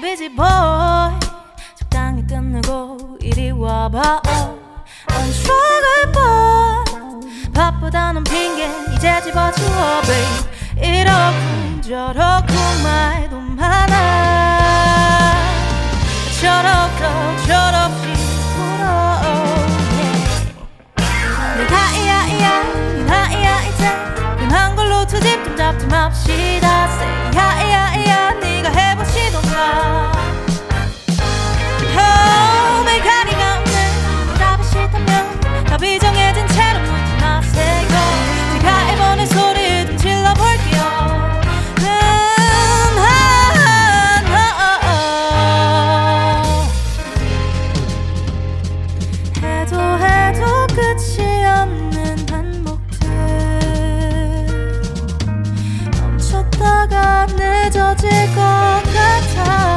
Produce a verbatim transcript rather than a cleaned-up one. busy boy. 적당히 끝내고 이리 와봐. Unstruggle boy. 바쁘다는 핑계 이제 집어치워 babe. 이러쿵 저러쿵 말도 많아. 저럭저럭 저럭시 부러워. 내가 이야 이야 나 이야 이제 한 걸로 두 집 좀 잡지 맙시다. Say yeah yeah yeah 네가 해보시던가. Oh 메가리가 없는 답이 싫다면 답이 정해진 채로 묻지 마세요. 제가 해보는 소리 좀 질러볼게요. 해도 해도 끝이 없는 반복들 멈췄다가 늦어질 것 같아.